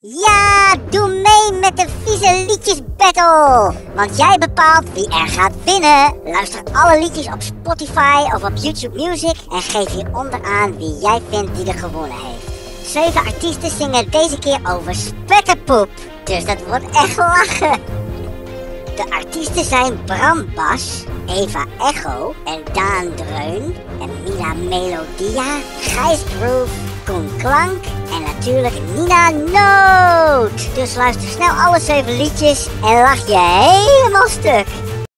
Ja, doe mee met de vieze liedjes battle. Want jij bepaalt wie er gaat winnen. Luister alle liedjes op Spotify of op YouTube Music en geef hieronder aan wie jij vindt die er gewonnen heeft. 7 artiesten zingen deze keer over Spetterpoep. Dus dat wordt echt lachen. De artiesten zijn Bram Bas, Eva Echo en Daan Dreun en Mila Melodia, Gijs Groove, Koen Klank en natuurlijk Nina Noot. Dus luister snel alle 7 liedjes en lach je helemaal stuk.